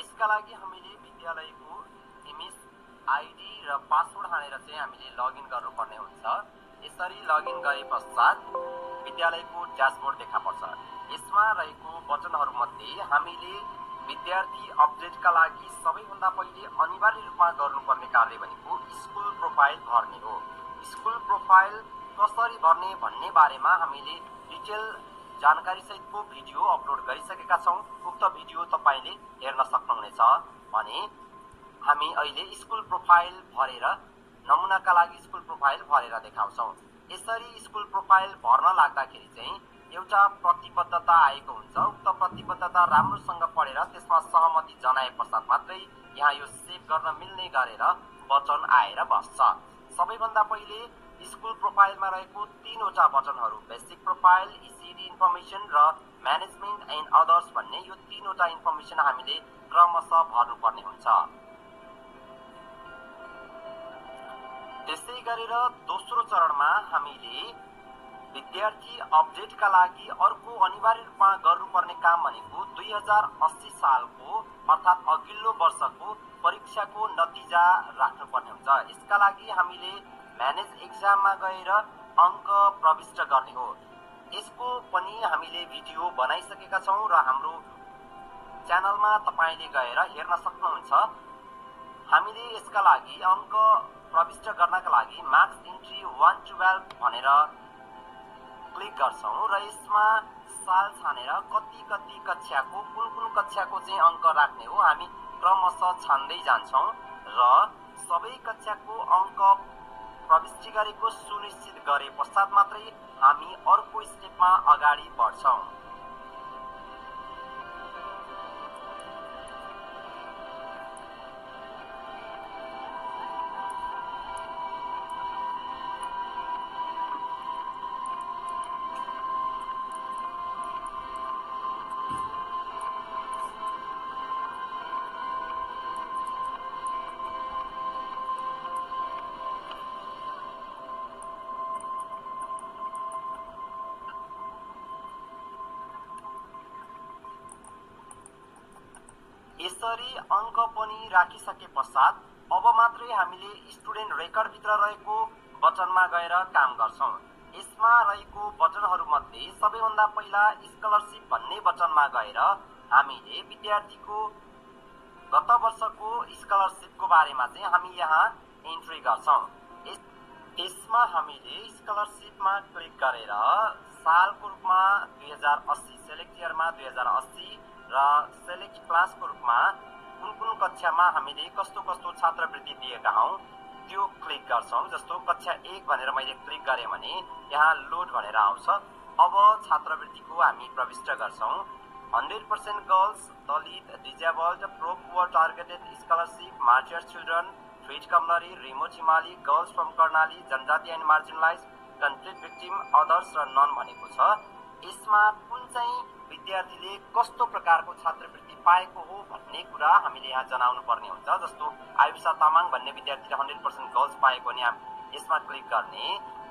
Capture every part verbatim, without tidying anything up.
यसकालागि हामीले विद्यालयको amiss ID र पासवर्ड हालेर चाहिँ हामीले लगइन गर्नुपर्ने हुन्छ। यसरी लगइन गरे पश्चात विद्यालयको ड्याशबोर्ड देखा पर्छ। यसमा रहेको बटनहरुमध्ये हामीले विद्यार्थी अपडेटका लागि सबैभन्दा पहिले अनिवार्य रूपमा गर्नुपर्ने कार्य भनेको स्कुल प्रोफाइल भर्ने हो। स्कुल प्रोफाइल कसरी भर्ने भन्ने बारेमा हामीले डिटेल जानकारी सहितको भिडियो अपलोड गरिसकेका छौं। उक्त भिडियो तपाईले हेर्न सक्नुहुनेछ। अनि हामी अहिले स्कुल प्रोफाइल भरेर नमुनाका लागि स्कुल प्रोफाइल भरेर देखाउँछौं। यसरी स्कुल प्रोफाइल भर्न लाग्दाखेरि चाहिँ एउटा प्रतिबद्धता आएको हुन्छ। उक्त प्रतिबद्धता राम्रोसँग पढेर त्यसमा सहमति जनाए पश्चात मात्रै यहाँ यो सेभ गर्न मिल्ने गरेर बटन आएर बस्छ। सबैभन्दा पहिले स्कुल प्रोफाइलमा रहेको तीनवटा बटनहरू बेसिक प्रोफाइल, ईसीडी इन्फर्मेसन र म्यानेजमेन्ट एन्ड अदर्स भन्ने यो तीनवटा इन्फर्मेसन हामीले क्रमशः भर्नुपर्ने हुन्छ। त्यसै गरेर दोस्रो चरणमा हामीले विद्यार्थी अपडेट का लागि अर्को अनिवार्य रूपमा गर्नुपर्ने काम भनेको दुई हजार अस्सी सालको अर्थात अघिल्लो वर्षको परीक्षाको नतिजा राख्नुपर्ने हुन्छ। यसका लागि हामीले म्यानेज एक्जाममा गएर अंक प्रविष्ट गर्ने हो। यसको पनि हामीले भिडियो बनाइसकेका छौं र हाम्रो च्यानलमा तपाईले गएर हेर्न सक्नुहुन्छ। हामीले यसका लागि अंक प्रविष्ट गर्नका लागि मार्क्स इन्ट्री एक बाह्र भनेर क्लिक गर्छौं र यसमा साल छानेर कति कति कक्षाको कुन कुन कक्षाको चाहिँ अंक राख्ने हो हामी क्रमशः छान्दै जान्छौं र सबै कक्षाको अंक प्रविष्ट गरेको सुनिश्चित गरे पश्चात मात्रै हामी अर्को स्टेपमा अगाडि बढ्छौं। यसरी अंक पनि राखिसके पश्चात अब मात्रै हामीले स्टुडेन्ट रेकर्ड भित्र रहेको बटनमा गएर काम गर्छौं। यसमा रहेको बटनहरुमध्ये सबैभन्दा पहिला स्कलरशिप भन्ने बटनमा गएर हामीले विद्यार्थीको गत वर्षको स्कलरशिपको बारेमा चाहिँ हामी यहाँ एन्ट्री गर्छौं। यसमा हामीले स्कलरशिपमा क्लिक गरेर सालको रूपमा दुई हजार अस्सी, सेलेक्ट इयरमा दुई हजार अस्सी र सेलेक्ट क्लासको रूपमा कुन कुन कक्षामा हामीले कस्तो कस्तो छात्रवृत्ति दिएका हौं त्यो क्लिक गर्छौं। जस्तो कक्षा एक भनेर मैले क्लिक गरे भने यहाँ लोड भनेर आउँछ। अब छात्रवृत्तिको हामी प्रविष्ट गर्छौं। Hundred percent girls, Dalit, disabled, pro poor targeted scholarship, merger children, freed Kamlari, remote हिमाली, गर्ल्स फ्रम कर्णाली, जनजाति and marginalise, conflict victim, others र नन भनेको छ। यसमा कुन चाहिँ विद्यार्थीले कस्तो प्रकारको छात्रवृत्ति पाएको हो भन्ने कुरा हामीले यहाँ जनाउनु पर्ने हुन्छ। जस्तो आयुषा तामाङ भन्ने विद्यार्थीले हन्ड्रेड पर्सेन्ट गर्ल्स पाएको भने यसमा क्लिक गर्ने।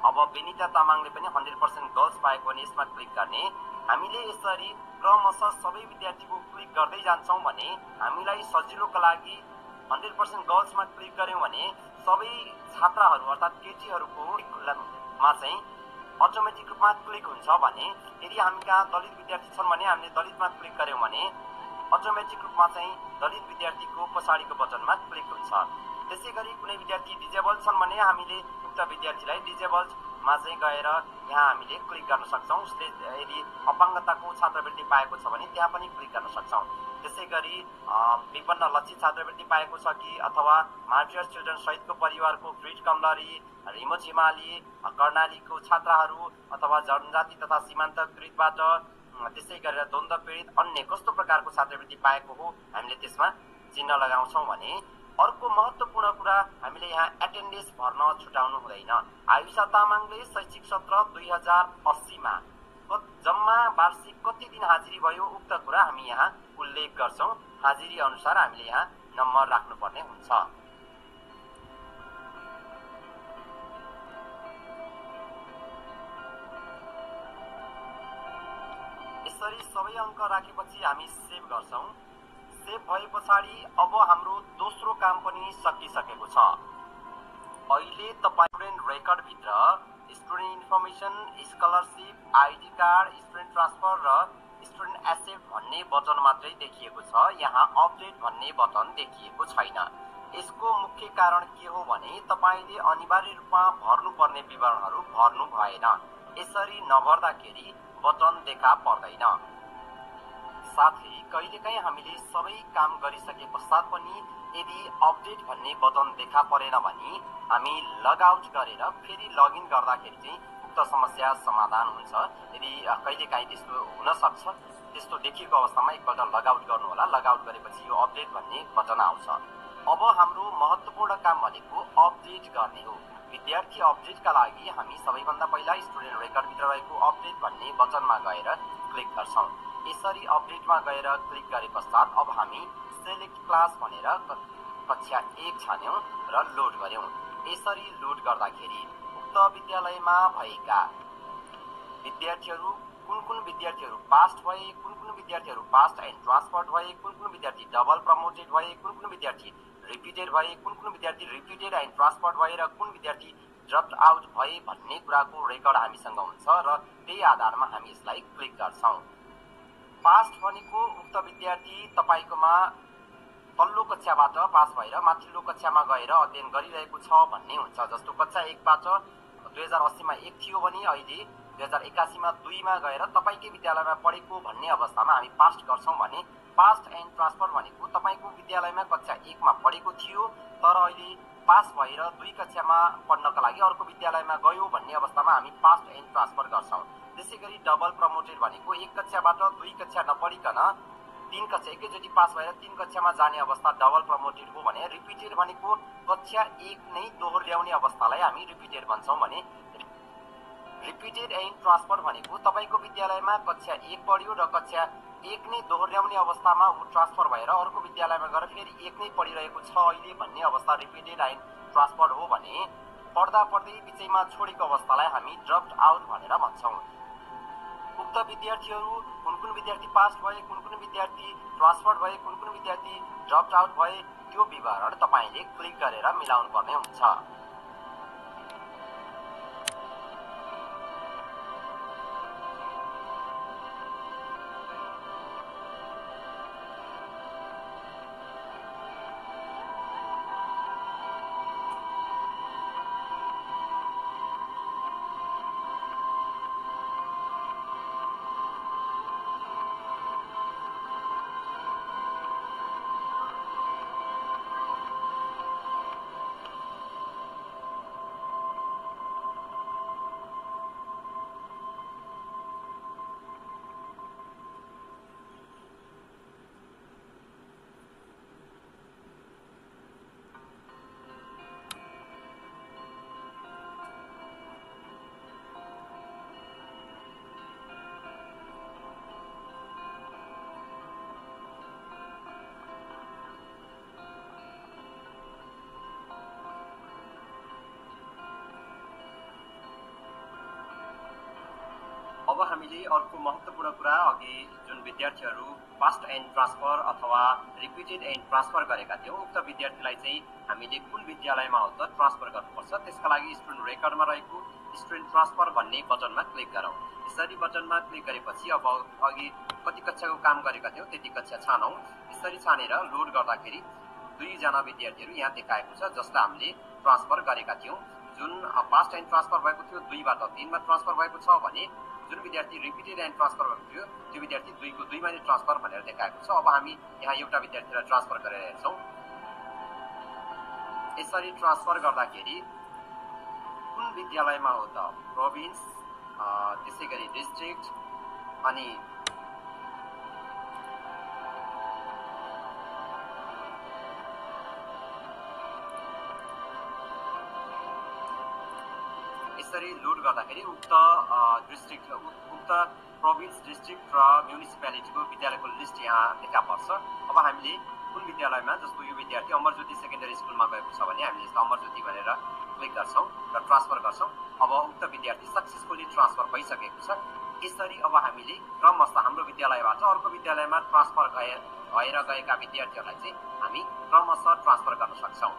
अब बेनिता तामाङले पनि हन्ड्रेड पर्सेन्ट गर्ल्स पाएको भने यसमा क्लिक गर्ने। हामीले यसरी क्रमशः सबै विद्यार्थीको क्लिक गर्दै जान्छौं भने हामीलाई सजिलोका लागि हन्ड्रेड पर्सेन्ट गर्ल्समा क्लिक गर्यौं भने सबै छात्राहरू अर्थात केटीहरूको मा चाहिँ अटोमेटिक रूपमा क्लिक हुन्छ भने यदि हामी कहाँ दलित विद्यार्थी छन् भने हामीले दलितमा क्लिक गर्यौं भने अटोमेटिक रूपमा चाहिँ दलित विद्यार्थीको पछाडीको बटनमा क्लिक हुन्छ। त्यसैगरी कुनै विद्यार्थी डिजेबल छन् भने हामीले उक्त विद्यार्थीलाई डिजेबलमा चाहिँ गएर यहाँ हामीले क्लिक गर्न सक्छौं। उसले यदि अपाङ्गताको छात्रवृत्ति पाएको छ भने त्यहाँ पनि क्लिक गर्न सक्छौं। त्यसैगरी विपन्न लक्षित छात्रवृत्ति पाएको छ कि अथवा मार्जर चिल्ड्रन सहितको परिवारको फ्रिड कमलरी, रिमोट हिमाली, कर्णालीको छात्राहरू अथवा जनजाति तथा सीमान्त पीडितबाट त्यसै गरेर द्वन्द्व पीडित अन्य कस्तो प्रकारको छात्रवृत्ति पाएको हो हामीले त्यसमा चिन्ह लगाउँछौं भने अर्को महत्वपूर्ण कुरा हामीले यहाँ एटेन्डेन्स भर्न छुटाउनु हुँदैन। आयुषा तामाङले शैक्षिक सत्र दुई हजार अस्सी मा जम्मा वार्षिक कति दिन हाजिरी भयो उक्त कुरा हामी यहाँ उल्लेख गर्छौं। हाजिरी अनुसार हामीले यहाँ नम्बर राख्नुपर्ने हुन्छ। यसरी सबै अंक राखेपछि हामी सेभ गर्छौं। मध्य भए पछाडी अब हाम्रो दोस्रो काम पनि सकिसकेको छ। अहिले तपाई स्टुडेन्ट रेकर्ड भित्र student information, scholarship, ID card, student transfer र स्टुडेन्ट एसेट भन्ने बटन मात्रै देखिएको छ। यहाँ अपडेट भन्ने बटन देखिएको छैन। यसको मुख्य कारण के हो भने तपाईले अनिवार्य रूपमा भर्नुपर्ने विवरणहरू भर्नु भएन। यसरी नभर्दाखेरि बटन देखा पर्दैन। साथै कहिलेकाहीँ हामीले सबै काम गरिसके पश्चात पनि यदि अपडेट भन्ने बटन देखा परेन भने हामी लगआउट गरेर फेरि लगइन गर्दाखेरि चाहिँ उक्त समस्या समाधान हुन्छ। यदि कहिलेकाहीँ त्यस्तो हुन सक्छ, त्यस्तो देखिएको अवस्थामा एकपल्ट लगआउट गर्नु होला। लगआउट गरेपछि यो अपडेट भन्ने बटन आउँछ। अब हाम्रो महत्वपूर्ण काम भनेको अपडेट गर्ने हो। विद्यार्थी अपडेटका लागि हामी सबैभन्दा पहिला स्टुडेन्ट रेकर्ड भित्र रहेको अपडेट भन्ने बटनमा गएर क्लिक गर्छौं। यसरी अपडेटमा गएर क्लिक गरे पश्चात अब हामी सेलेक्ट क्लास भनेर कक्षा एक छान्यौं र लोड गर्यौं। यसरी लोड गर्दाखेरि उक्त विद्यालयमा भएका विद्यार्थीहरू कुन कुन विद्यार्थीहरू पास्ड भए, कुन कुन विद्यार्थीहरू पास्ड एन्ड ट्रान्सफर्ड भए, कुन कुन विद्यार्थी डबल प्रमोटेड भए, कुन कुन विद्यार्थी रिपिटेड भए, कुन कुन विद्यार्थी रिपिटेड एन्ड ट्रान्सफर्ड भए र कुन विद्यार्थी ड्रप्ड आउट भए भन्ने कुराको रेकर्ड हामीसँग हुन्छ र त्यही आधारमा हामी यसलाई क्लिक गर्छौं। पास्ड भनेको उक्त विद्यार्थी तपाईकोमा तल्लो कक्षाबाट पास भएर माथिल्लो कक्षामा गएर अध्ययन गरिरहेको छ भन्ने हुन्छ। जस्तो कक्षा एक बाट दुई हजार अस्सीमा एक थियो भने अहिले दुई हजार एक्कासीमा दुईमा गएर तपाईँकै विद्यालयमा पढेको भन्ने अवस्थामा हामी पास्ट गर्छौं भने पास्ट एन्ड ट्रान्सफर भनेको तपाईँको विद्यालयमा कक्षा एकमा पढेको थियो तर अहिले पास भएर दुई कक्षामा पढ्नका लागि अर्को विद्यालयमा गयो भन्ने अवस्थामा हामी पास्ट एन्ड ट्रान्सफर गर्छौं। त्यसैगरी डबल प्रमोटेड भनेको एक कक्षाबाट दुई कक्षा नपढिकन तीन कक्षा एकैचोटि पास भएर तीन कक्षामा जाने अवस्था डबल प्रमोटेड हो भने रिपिटेड भनेको कक्षा एक नै दोहोर्याउने अवस्थालाई हामी रिपिटेड भन्छौं भने रिपिटेड एन्ड ट्रान्सफर भनेको तपाईको विद्यालयमा कक्षा एक पढ्यो र कक्षा एक नै दोहोर्याउने अवस्थामा ऊ ट्रान्सफर भएर अर्को विद्यालयमा गएर फेरि एक नै पढिरहेको छ अहिले भन्ने अवस्था रिपिटेड एन्ड ट्रान्सफर हो भने पढ्दा पढ्दै बिचैमा छोडेको अवस्थालाई हामी ड्रप्ड आउट भनेर भन्छौं। उक्त विद्यार्थीहरू कुन कुन विद्यार्थी पास भए, कुन कुन विद्यार्थी ट्रान्सफर भए, कुन कुन विद्यार्थी ड्रप्ड आउट भए त्यो विवरण तपाईले क्लिक गरेर मिलाउनु पर्ने हुन्छ। अब हामीले अर्को महत्त्वपूर्ण कुरा अघि जुन विद्यार्थीहरू पास्ट एन्ड ट्रान्सफर अथवा रिपिटेड एन्ड ट्रान्सफर गरेका थियौँ उक्त विद्यार्थीलाई चाहिँ हामीले कुन विद्यालयमा हो त ट्रान्सफर गर्नुपर्छ। त्यसका लागि स्टुडेन्ट रेकर्डमा रहेको स्टुडेन्ट ट्रान्सफर भन्ने बटनमा क्लिक गरौँ। यसरी बटनमा क्लिक गरेपछि अब अघि कति कक्षाको काम गरेका थियौँ त्यति कक्षा छानौँ। यसरी छानेर लोड गर्दाखेरि दुईजना विद्यार्थीहरू यहाँ देखाएको छ जसलाई हामीले ट्रान्सफर गरेका थियौँ। जुन पास्ट एन्ड ट्रान्सफर भएको थियो दुईबाट तीनमा ट्रान्सफर भएको छ भने जुन विद्यार्थी रिपिटेड एन्ड ट्रान्सफर भएको थियो त्यो विद्यार्थी दुईको दुईमा नै ट्रान्सफर भनेर देखाएको छ। अब हामी यहाँ एउटा विद्यार्थीलाई ट्रान्सफर गरेर हेर्छौँ। यसरी ट्रान्सफर गर्दाखेरि कुन विद्यालयमा हो त प्रोभिन्स, त्यसै गरी डिस्ट्रिक्ट अनि यसरी लोड गर्दाखेरि उक्त डिस्ट्रिक्ट उक्त प्रोभिन्स, डिस्ट्रिक्ट र म्युनिसिपालिटीको विद्यालयको लिस्ट यहाँ देखा पर्छ। अब हामीले कुन विद्यालयमा, जस्तो यो विद्यार्थी अमरज्योति सेकेन्डरी स्कुलमा गएको छ भने हामीले यसलाई अमरज्योति भनेर क्लिक गर्छौँ र ट्रान्सफर गर्छौँ। अब उक्त विद्यार्थी सक्सेसफुली ट्रान्सफर भइसकेको छ। यसरी अब हामीले क्रमशः हाम्रो विद्यालयबाट अर्को विद्यालयमा ट्रान्सफर गए भएर गएका विद्यार्थीहरूलाई चाहिँ हामी क्रमशः ट्रान्सफर गर्न सक्छौं।